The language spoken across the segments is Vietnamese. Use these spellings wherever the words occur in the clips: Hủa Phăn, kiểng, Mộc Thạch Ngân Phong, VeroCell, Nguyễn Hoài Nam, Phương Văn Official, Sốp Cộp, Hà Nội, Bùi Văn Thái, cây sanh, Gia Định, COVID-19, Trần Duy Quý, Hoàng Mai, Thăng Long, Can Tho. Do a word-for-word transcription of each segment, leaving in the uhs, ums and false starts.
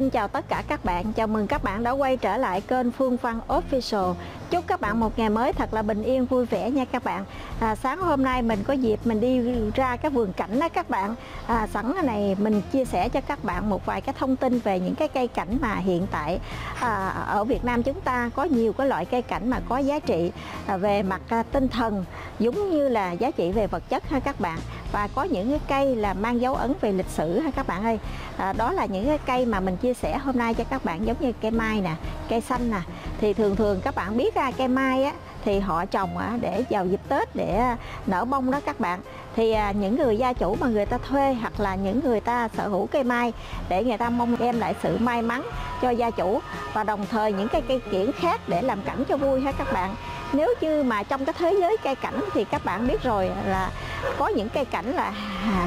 Xin chào tất cả các bạn, chào mừng các bạn đã quay trở lại kênh Phương Văn Official. Chúc các bạn một ngày mới thật là bình yên vui vẻ nha các bạn. à, Sáng hôm nay mình có dịp mình đi ra cái vườn cảnh đó các bạn. à, Sẵn này mình chia sẻ cho các bạn một vài cái thông tin về những cái cây cảnh mà hiện tại à, ở Việt Nam chúng ta có nhiều cái loại cây cảnh mà có giá trị à, về mặt à, tinh thần giống như là giá trị về vật chất ha các bạn. Và có những cái cây là mang dấu ấn về lịch sử ha các bạn ơi. à, Đó là những cái cây mà mình chia sẻ hôm nay cho các bạn, giống như cây mai nè, cây sanh nè. Thì thường thường các bạn biết ra cây mai á, thì họ trồng á, để vào dịp Tết để nở bông đó các bạn. Thì à, những người gia chủ mà người ta thuê hoặc là những người ta sở hữu cây mai để người ta mong đem lại sự may mắn cho gia chủ, và đồng thời những cái cây kiểng khác để làm cảnh cho vui ha các bạn. Nếu như mà trong cái thế giới cây cảnh thì các bạn biết rồi là có những cây cảnh là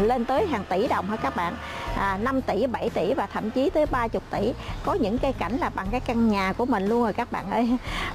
lên tới hàng tỷ đồng hả các bạn. à, năm tỷ, bảy tỷ và thậm chí tới ba mươi tỷ. Có những cây cảnh là bằng cái căn nhà của mình luôn rồi các bạn ơi.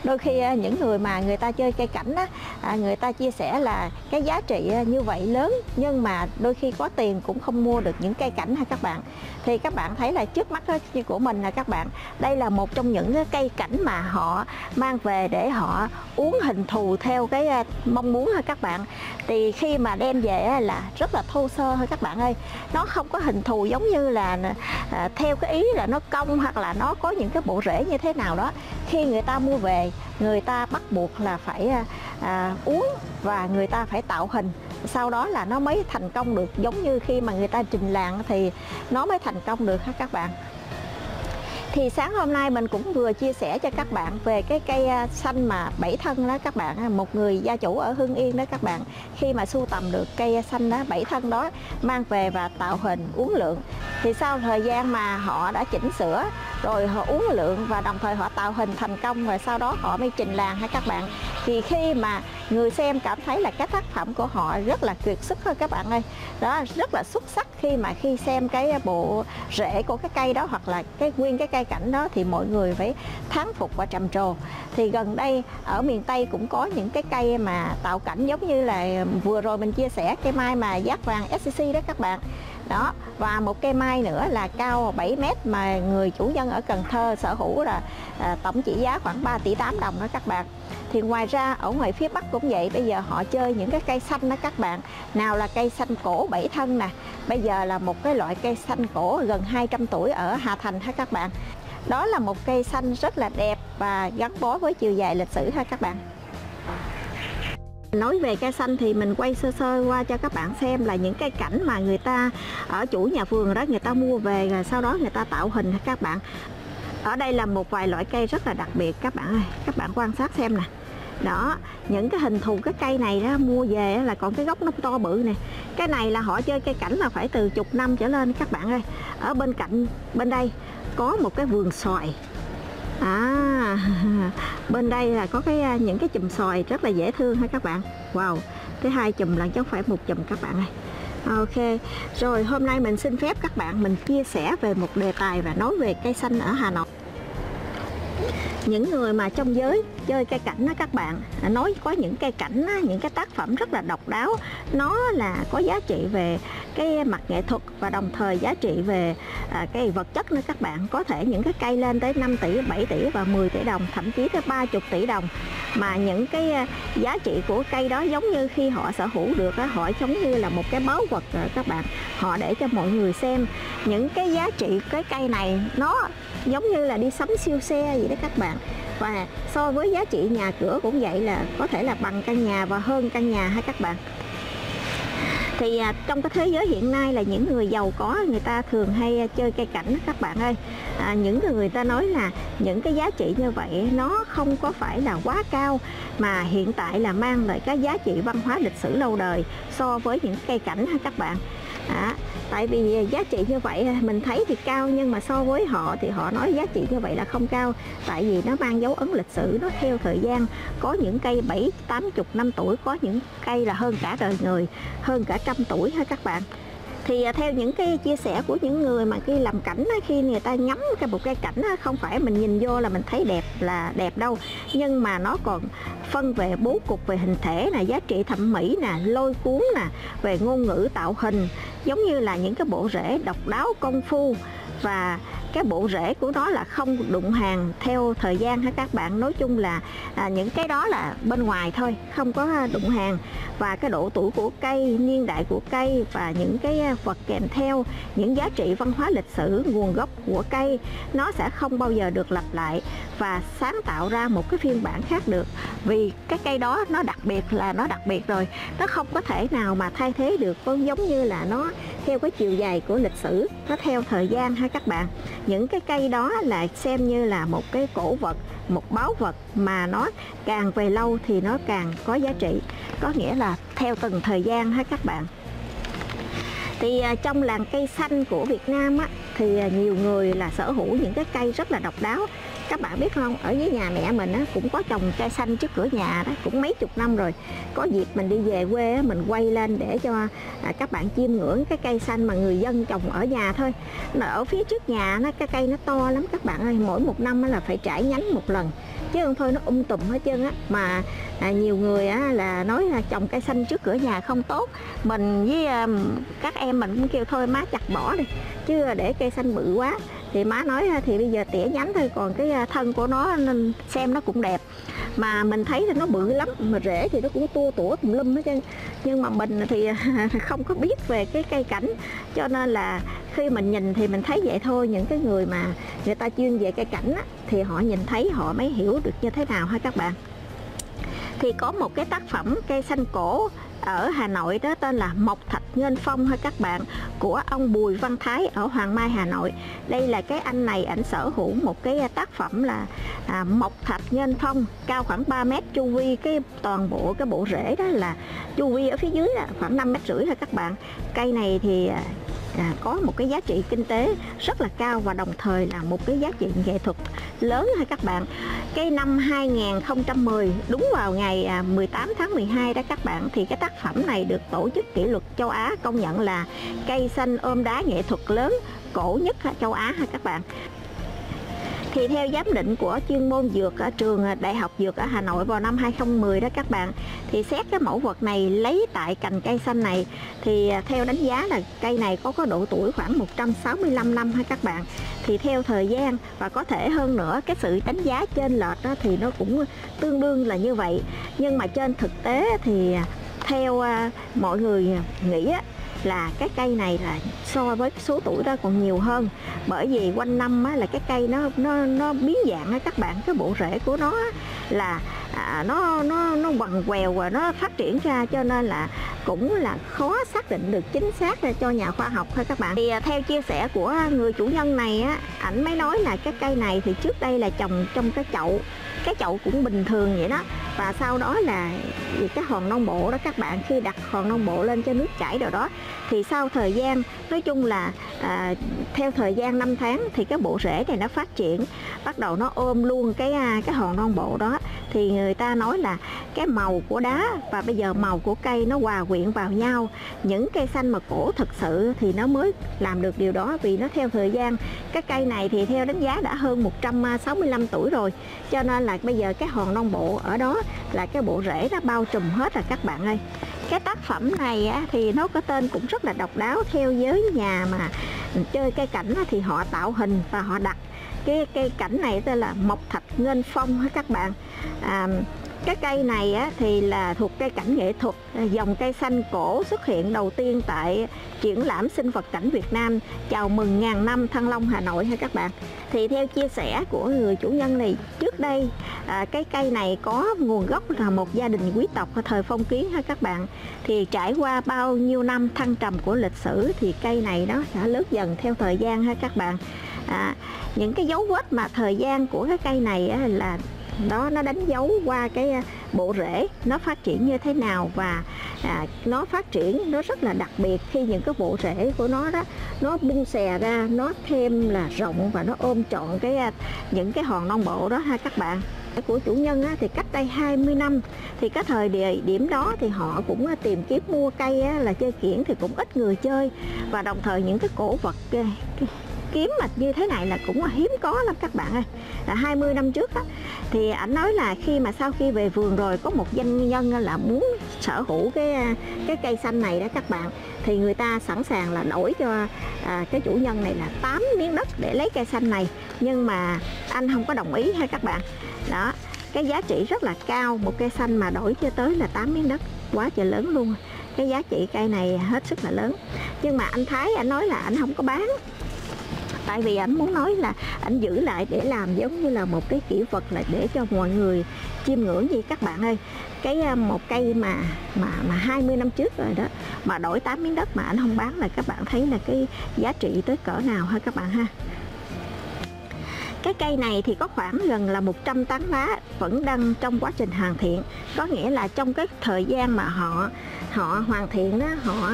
Đôi khi những người mà người ta chơi cây cảnh đó, à, người ta chia sẻ là cái giá trị như vậy lớn, nhưng mà đôi khi có tiền cũng không mua được những cây cảnh hả các bạn. Thì các bạn thấy là trước mắt của mình là các bạn, đây là một trong những cây cảnh mà họ mang về để họ uốn hình thù theo cái mong muốn hả các bạn. Thì khi mà đem về là rất là thô sơ thôi các bạn ơi. Nó không có hình thù giống như là à, theo cái ý là nó cong hoặc là nó có những cái bộ rễ như thế nào đó. Khi người ta mua về, người ta bắt buộc là phải à, uốn và người ta phải tạo hình, sau đó là nó mới thành công được. Giống như khi mà người ta trình làng thì nó mới thành công được các bạn. Thì sáng hôm nay mình cũng vừa chia sẻ cho các bạn về cái cây sanh mà bảy thân đó các bạn. Một người gia chủ ở Hưng Yên đó các bạn, khi mà sưu tầm được cây sanh đó, bảy thân đó, mang về và tạo hình uốn lượn. Thì sau thời gian mà họ đã chỉnh sửa rồi, họ uốn lượn và đồng thời họ tạo hình thành công, rồi sau đó họ mới trình làng hay các bạn. Thì khi mà người xem cảm thấy là cái tác phẩm của họ rất là kiệt xuất hơn các bạn ơi. Đó, rất là xuất sắc khi mà khi xem cái bộ rễ của cái cây đó hoặc là cái nguyên cái cây cảnh đó thì mọi người phải thán phục và trầm trồ. Thì gần đây ở miền Tây cũng có những cái cây mà tạo cảnh giống như là vừa rồi mình chia sẻ cây mai mà giác vàng ét xê xê đó các bạn. Đó, và một cây mai nữa là cao bảy mét mà người chủ nhân ở Cần Thơ sở hữu là à, tổng trị giá khoảng ba tỷ tám đồng đó các bạn. Thì ngoài ra ở ngoài phía Bắc cũng vậy, bây giờ họ chơi những cái cây sanh đó các bạn. Nào là cây sanh cổ bảy thân nè, bây giờ là một cái loại cây sanh cổ gần hai trăm tuổi ở Hà Thành ha các bạn. Đó là một cây sanh rất là đẹp và gắn bó với chiều dài lịch sử ha các bạn. Nói về cây sanh thì mình quay sơ sơ qua cho các bạn xem là những cây cảnh mà người ta ở chủ nhà vườn đó người ta mua về rồi sau đó người ta tạo hình ha các bạn. Ở đây là một vài loại cây rất là đặc biệt các bạn ơi, các bạn quan sát xem nè. Đó, những cái hình thù cái cây này đó mua về là còn cái gốc nó to bự nè. Cái này là họ chơi cây cảnh là phải từ chục năm trở lên các bạn ơi. Ở bên cạnh bên đây có một cái vườn xoài. À, bên đây là có cái những cái chùm xoài rất là dễ thương ha các bạn. Wow, cái hai chùm là chứ không phải một chùm các bạn ơi. Ok, rồi hôm nay mình xin phép các bạn mình chia sẻ về một đề tài và nói về cây sanh ở Hà Nội. Những người mà trong giới chơi cây cảnh đó các bạn, nói có những cây cảnh, những cái tác phẩm rất là độc đáo, nó là có giá trị về cái mặt nghệ thuật và đồng thời giá trị về à, cái vật chất nữa các bạn. Có thể những cái cây lên tới năm tỷ, bảy tỷ và mười tỷ đồng, thậm chí tới ba mươi tỷ đồng. Mà những cái giá trị của cây đó giống như khi họ sở hữu được, họ giống như là một cái báu vật các bạn. Họ để cho mọi người xem những cái giá trị cái cây này, nó giống như là đi sắm siêu xe vậy đó các bạn. Và so với giá trị nhà cửa cũng vậy, là có thể là bằng căn nhà và hơn căn nhà hay các bạn. Thì trong cái thế giới hiện nay là những người giàu có người ta thường hay chơi cây cảnh các bạn ơi. à, Những người ta nói là những cái giá trị như vậy nó không có phải là quá cao, mà hiện tại là mang lại cái giá trị văn hóa lịch sử lâu đời so với những cây cảnh hay các bạn. à, Tại vì giá trị như vậy mình thấy thì cao, nhưng mà so với họ thì họ nói giá trị như vậy là không cao. Tại vì nó mang dấu ấn lịch sử, nó theo thời gian. Có những cây bảy, tám mươi năm tuổi, có những cây là hơn cả đời người, hơn cả trăm tuổi ha các bạn. Thì theo những cái chia sẻ của những người mà khi làm cảnh, khi người ta ngắm cái một cây cảnh, không phải mình nhìn vô là mình thấy đẹp là đẹp đâu, nhưng mà nó còn phân về bố cục, về hình thể nè, giá trị thẩm mỹ nè, lôi cuốn nè, về ngôn ngữ tạo hình, giống như là những cái bộ rễ độc đáo công phu và cái bộ rễ của nó là không đụng hàng theo thời gian hay các bạn. Nói chung là à, những cái đó là bên ngoài thôi, không có đụng hàng. Và cái độ tuổi của cây, niên đại của cây và những cái vật kèm theo, những giá trị văn hóa lịch sử, nguồn gốc của cây, nó sẽ không bao giờ được lặp lại và sáng tạo ra một cái phiên bản khác được. Vì cái cây đó nó đặc biệt là nó đặc biệt rồi, nó không có thể nào mà thay thế được, giống như là nó theo cái chiều dài của lịch sử, nó theo thời gian ha các bạn. Những cái cây đó là xem như là một cái cổ vật, một báu vật mà nó càng về lâu thì nó càng có giá trị, có nghĩa là theo từng thời gian ha các bạn. Thì trong làng cây xanh của Việt Nam á, thì nhiều người là sở hữu những cái cây rất là độc đáo. Các bạn biết không, ở dưới nhà mẹ mình á, cũng có trồng cây xanh trước cửa nhà đó, cũng mấy chục năm rồi. Có dịp mình đi về quê á, mình quay lên để cho à, các bạn chiêm ngưỡng cái cây xanh mà người dân trồng ở nhà thôi. Ở phía trước nhà nó, cái cây nó to lắm các bạn ơi, mỗi một năm là phải trải nhánh một lần, chứ không thôi nó um tùm hết trơn á. Mà à, nhiều người á, là nói là trồng cây xanh trước cửa nhà không tốt. Mình với à, các em mình cũng kêu thôi má chặt bỏ đi, chứ để cây xanh bự quá. Thì má nói thì bây giờ tỉa nhánh thôi, còn cái thân của nó xem nó cũng đẹp. Mà mình thấy thì nó bự lắm, mà rễ thì nó cũng tua tủa tùm lum hết trơn. Nhưng mà mình thì không có biết về cái cây cảnh, cho nên là khi mình nhìn thì mình thấy vậy thôi. Những cái người mà người ta chuyên về cây cảnh á, thì họ nhìn thấy họ mới hiểu được như thế nào ha các bạn. Thì có một cái tác phẩm cây xanh cổ ở Hà Nội đó tên là Mộc Thạch Ngân Phong thôi các bạn, của ông Bùi Văn Thái ở Hoàng Mai, Hà Nội. Đây là cái anh này, ảnh sở hữu một cái tác phẩm là à, Mộc Thạch Ngân Phong, cao khoảng ba mét, chu vi cái toàn bộ cái bộ rễ đó là chu vi ở phía dưới là khoảng năm mét rưỡi thôi các bạn. Cây này thì à, có một cái giá trị kinh tế rất là cao và đồng thời là một cái giá trị nghệ thuật lớn ha các bạn. Cái năm hai nghìn không trăm mười, đúng vào ngày mười tám tháng mười hai đó các bạn, thì cái tác phẩm này được tổ chức kỷ luật châu Á công nhận là cây xanh ôm đá nghệ thuật lớn cổ nhất châu Á ha các bạn. Thì theo giám định của chuyên môn dược ở trường Đại học Dược ở Hà Nội vào năm hai không một không đó các bạn, thì xét cái mẫu vật này lấy tại cành cây xanh này, thì theo đánh giá là cây này có có độ tuổi khoảng một trăm sáu mươi lăm năm ha các bạn. Thì theo thời gian và có thể hơn nữa, cái sự đánh giá trên lệch đó thì nó cũng tương đương là như vậy. Nhưng mà trên thực tế thì theo mọi người nghĩ á, là cái cây này là so với số tuổi đó còn nhiều hơn, bởi vì quanh năm á, là cái cây nó nó nó biến dạng á các bạn. Cái bộ rễ của nó á, là à, nó nó nó quằn quèo và nó phát triển ra, cho nên là cũng là khó xác định được chính xác ra cho nhà khoa học thôi các bạn. Thì theo chia sẻ của người chủ nhân này á, ảnh mới nói là cái cây này thì trước đây là trồng trong cái chậu, cái chậu cũng bình thường vậy đó, và sau đó là cái hòn non bộ đó các bạn, khi đặt hòn non bộ lên cho nước chảy rồi đó, thì sau thời gian, nói chung là à, theo thời gian năm tháng thì cái bộ rễ này nó phát triển, bắt đầu nó ôm luôn cái cái hòn non bộ đó. Thì người ta nói là cái màu của đá và bây giờ màu của cây nó hòa quyện vào nhau. Những cây xanh mà cổ thực sự thì nó mới làm được điều đó, vì nó theo thời gian. Cái cây này thì theo đánh giá đã hơn một trăm sáu mươi lăm tuổi rồi, cho nên là bây giờ cái hòn non bộ ở đó là cái bộ rễ nó bao trùm hết rồi các bạn ơi. Cái tác phẩm này á, thì nó có tên cũng rất là độc đáo. Theo giới nhà mà chơi cây cảnh á, thì họ tạo hình và họ đặt cái cây cảnh này tên là Mộc Thạch Ngân Phong hả các bạn. À, cái cây này á, thì là thuộc cây cảnh nghệ thuật, dòng cây xanh cổ xuất hiện đầu tiên tại triển lãm sinh vật cảnh Việt Nam chào mừng ngàn năm Thăng Long, Hà Nội ha các bạn. Thì theo chia sẻ của người chủ nhân này, trước đây à, cái cây này có nguồn gốc là một gia đình quý tộc thời phong kiến ha các bạn. Thì trải qua bao nhiêu năm thăng trầm của lịch sử thì cây này nó đã lớn dần theo thời gian ha các bạn. À, những cái dấu vết mà thời gian của cái cây này á, là đó, nó đánh dấu qua cái bộ rễ nó phát triển như thế nào, và à, nó phát triển nó rất là đặc biệt khi những cái bộ rễ của nó đó nó bung xè ra, nó thêm là rộng và nó ôm trọn cái những cái hòn non bộ đó ha các bạn. Của chủ nhân á, thì cách đây hai mươi năm, thì cái thời địa điểm đó thì họ cũng tìm kiếm mua cây á, là chơi kiểng thì cũng ít người chơi, và đồng thời những cái cổ vật cái, cái, kiếm mà như thế này là cũng hiếm có lắm các bạn ơi. Là hai mươi năm trước đó, thì ảnh nói là khi mà sau khi về vườn rồi có một doanh nhân là muốn sở hữu cái cái cây sanh này đó các bạn, thì người ta sẵn sàng là đổi cho à, cái chủ nhân này là tám miếng đất để lấy cây sanh này, nhưng mà anh không có đồng ý ha các bạn. Đó, cái giá trị rất là cao, một cây sanh mà đổi cho tới là tám miếng đất, quá trời lớn luôn. Cái giá trị cây này hết sức là lớn, nhưng mà anh Thái anh nói là anh không có bán, tại vì anh muốn nói là anh giữ lại để làm giống như là một cái kỷ vật, là để cho mọi người chiêm ngưỡng gì các bạn ơi. Cái một cây mà mà mà hai mươi năm trước rồi đó mà đổi tám miếng đất mà anh không bán là các bạn thấy là cái giá trị tới cỡ nào ha các bạn ha. Cái cây này thì có khoảng gần là một trăm tán lá, vẫn đang trong quá trình hoàn thiện, có nghĩa là trong cái thời gian mà họ họ hoàn thiện đó, họ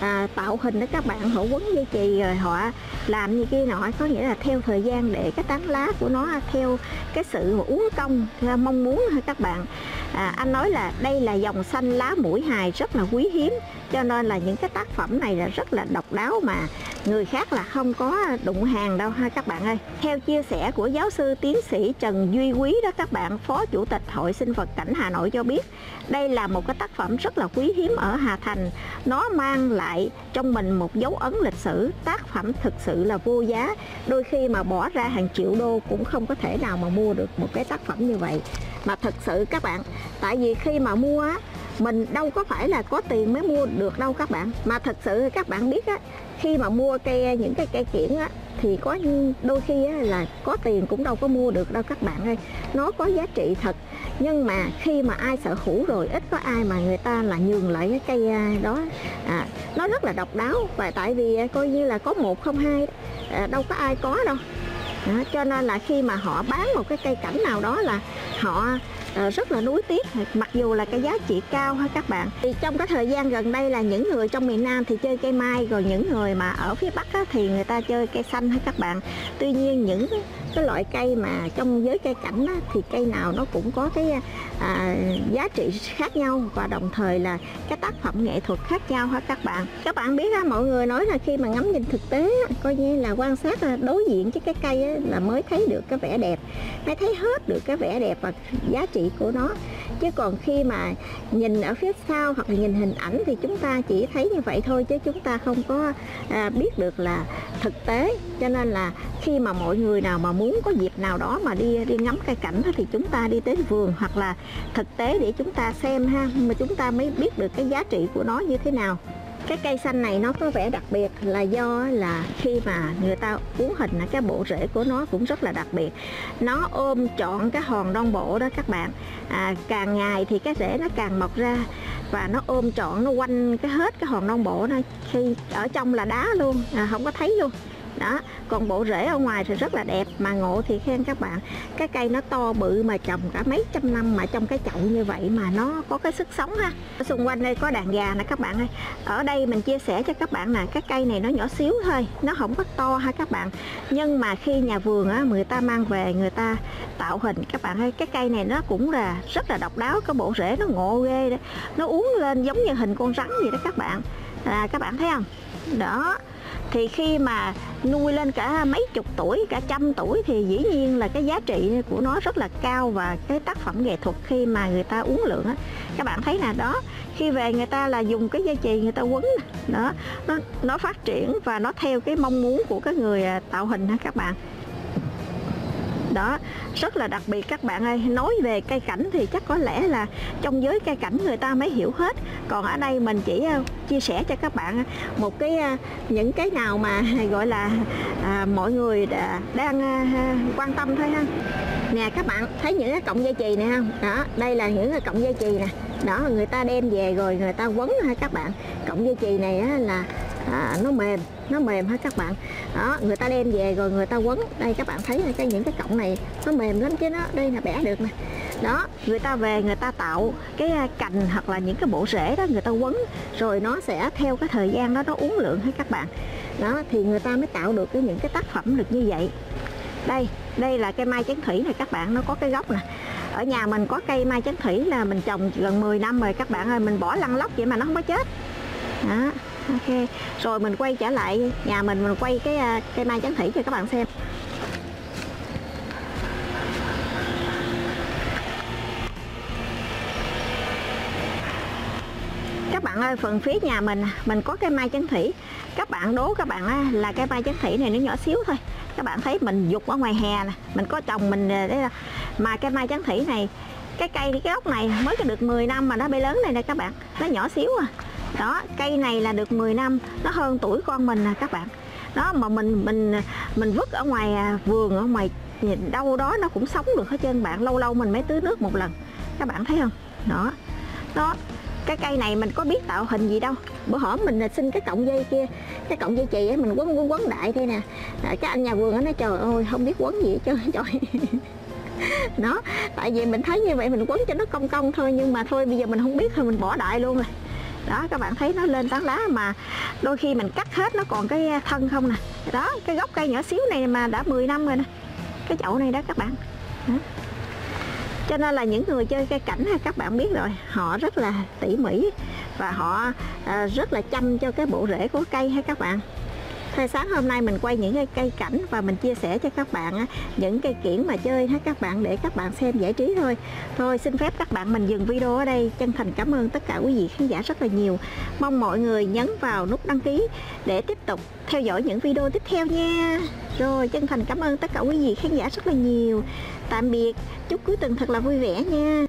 à, tạo hình đó các bạn, họ quấn dây chì rồi họ làm như kia nọ, có nghĩa là theo thời gian để cái tán lá của nó theo cái sự uốn cong mong muốn thôi các bạn. À, anh nói là đây là dòng sanh lá mũi hài rất là quý hiếm, cho nên là những cái tác phẩm này là rất là độc đáo mà người khác là không có đụng hàng đâu ha các bạn ơi. Theo chia sẻ của giáo sư tiến sĩ Trần Duy Quý đó các bạn, phó chủ tịch Hội Sinh vật Cảnh Hà Nội cho biết, đây là một cái tác phẩm rất là quý hiếm ở Hà Thành, nó mang lại trong mình một dấu ấn lịch sử, tác phẩm thực sự là vô giá, đôi khi mà bỏ ra hàng triệu đô cũng không có thể nào mà mua được một cái tác phẩm như vậy. Mà thật sự các bạn, tại vì khi mà mua á, mình đâu có phải là có tiền mới mua được đâu các bạn. Mà thật sự các bạn biết á, khi mà mua cây, những cái cây kiểng á, thì có đôi khi á, là có tiền cũng đâu có mua được đâu các bạn ơi. Nó có giá trị thật, nhưng mà khi mà ai sở hữu rồi, ít có ai mà người ta là nhường lại cái cây đó. à, Nó rất là độc đáo, và tại vì coi như là có một không hai, à, đâu có ai có đâu. Đó, cho nên là khi mà họ bán một cái cây cảnh nào đó là họ à, rất là nuối tiếc, mặc dù là cái giá trị cao ha các bạn. Thì trong cái thời gian gần đây là những người trong miền Nam thì chơi cây mai, rồi những người mà ở phía Bắc á, thì người ta chơi cây sanh ha các bạn. Tuy nhiên những cái loại cây mà trong giới cây cảnh á, thì cây nào nó cũng có cái à, giá trị khác nhau, và đồng thời là cái tác phẩm nghệ thuật khác nhau ha các bạn. Các bạn biết á, mọi người nói là khi mà ngắm nhìn thực tế á, coi như là quan sát đối diện với cái cây á, là mới thấy được cái vẻ đẹp, mới thấy hết được cái vẻ đẹp và giá trị của nó. Chứ còn khi mà nhìn ở phía sau hoặc là nhìn hình ảnh thì chúng ta chỉ thấy như vậy thôi, chứ chúng ta không có à, biết được là thực tế. Cho nên là khi mà mọi người nào mà muốn có dịp nào đó mà đi đi ngắm cây cảnh thì chúng ta đi tới vườn hoặc là thực tế để chúng ta xem ha, mà chúng ta mới biết được cái giá trị của nó như thế nào. Cái cây sanh này nó có vẻ đặc biệt là do là khi mà người ta uốn hình là cái bộ rễ của nó cũng rất là đặc biệt. Nó ôm trọn cái hòn non bộ đó các bạn. à, Càng ngày thì cái rễ nó càng mọc ra, và nó ôm trọn, nó quanh cái hết cái hòn non bộ, nó khi ở trong là đá luôn, à, không có thấy luôn. Đó, còn bộ rễ ở ngoài thì rất là đẹp. Mà ngộ thì khen các bạn, cái cây nó to bự mà trồng cả mấy trăm năm mà trong cái chậu như vậy mà nó có cái sức sống ha. Ở xung quanh đây có đàn gà nè các bạn ơi. Ở đây mình chia sẻ cho các bạn là cái cây này nó nhỏ xíu thôi, nó không có to ha các bạn. Nhưng mà khi nhà vườn á, người ta mang về người ta tạo hình các bạn ơi. Cái cây này nó cũng là rất là độc đáo, cái bộ rễ nó ngộ ghê đó. Nó uốn lên giống như hình con rắn vậy đó các bạn. Là các bạn thấy không? Đó, thì khi mà nuôi lên cả mấy chục tuổi, cả trăm tuổi thì dĩ nhiên là cái giá trị của nó rất là cao, và cái tác phẩm nghệ thuật khi mà người ta uốn lượn á, các bạn thấy là đó, khi về người ta là dùng cái dây chì người ta quấn đó, nó nó phát triển và nó theo cái mong muốn của cái người tạo hình ha các bạn. Đó, rất là đặc biệt các bạn ơi. Nói về cây cảnh thì chắc có lẽ là trong giới cây cảnh người ta mới hiểu hết, còn ở đây mình chỉ chia sẻ cho các bạn một cái những cái nào mà gọi là à, mọi người đã, đang à, quan tâm thôi ha. Nè các bạn thấy những cái cọng dây chì này không? Đó, đây là những cái cọng dây chì nè. Đó, người ta đem về rồi người ta quấn ha các bạn. Cọng dây chì này á, là à, nó mềm, nó mềm hết các bạn. Đó, người ta đem về rồi người ta quấn. Đây các bạn thấy là cái những cái cọng này nó mềm lắm chứ nó đây là bẻ được nè. Đó, người ta về người ta tạo cái cành hoặc là những cái bộ rễ đó người ta quấn, rồi nó sẽ theo cái thời gian đó nó uốn lượn hết các bạn. Đó, thì người ta mới tạo được cái những cái tác phẩm được như vậy. Đây, đây là cây mai chén thủy này các bạn, nó có cái gốc nè. Ở nhà mình có cây mai chén thủy là mình trồng gần mười năm rồi các bạn ơi, mình bỏ lăn lóc vậy mà nó không có chết. Đó. Ok, rồi mình quay trở lại nhà mình, mình quay cái cây mai trắng thủy cho các bạn xem. Các bạn ơi, phần phía nhà mình mình có cây mai trắng thủy. Các bạn đố các bạn là cây mai trắng thủy này nó nhỏ xíu thôi. Các bạn thấy mình dục ở ngoài hè nè, mình có trồng mình để mà cây mai trắng thủy này, cái cây cái gốc này mới được mười năm mà nó bị lớn này nè các bạn, nó nhỏ xíu à. Đó, cây này là được mười năm, nó hơn tuổi con mình nè các bạn. Đó mà mình mình mình vứt ở ngoài vườn, ở ngoài đâu đó nó cũng sống được hết trơn bạn, lâu lâu mình mới tưới nước một lần. Các bạn thấy không? Đó. Đó. Cái cây này mình có biết tạo hình gì đâu. Bữa hổm mình xin cái cọng dây kia, cái cọng dây chì ấy mình quấn quấn, quấn đại thế nè. Cái anh nhà vườn nó trời ơi không biết quấn gì hết trơn trời. Đó, tại vì mình thấy như vậy mình quấn cho nó cong cong thôi, nhưng mà thôi bây giờ mình không biết thôi mình bỏ đại luôn rồi. Đó, các bạn thấy nó lên tán lá mà đôi khi mình cắt hết nó còn cái thân không nè. Đó, cái gốc cây nhỏ xíu này mà đã mười năm rồi nè. Cái chậu này đó các bạn. Đó. Cho nên là những người chơi cây cảnh các bạn biết rồi, họ rất là tỉ mỉ và họ rất là chăm cho cái bộ rễ của cây ha các bạn. Thời sáng hôm nay mình quay những cái cây cảnh và mình chia sẻ cho các bạn những cây kiểng mà chơi ha các bạn, để các bạn xem giải trí thôi. Thôi xin phép các bạn mình dừng video ở đây. Chân thành cảm ơn tất cả quý vị khán giả rất là nhiều. Mong mọi người nhấn vào nút đăng ký để tiếp tục theo dõi những video tiếp theo nha. Rồi chân thành cảm ơn tất cả quý vị khán giả rất là nhiều. Tạm biệt, chúc cuối tuần thật là vui vẻ nha.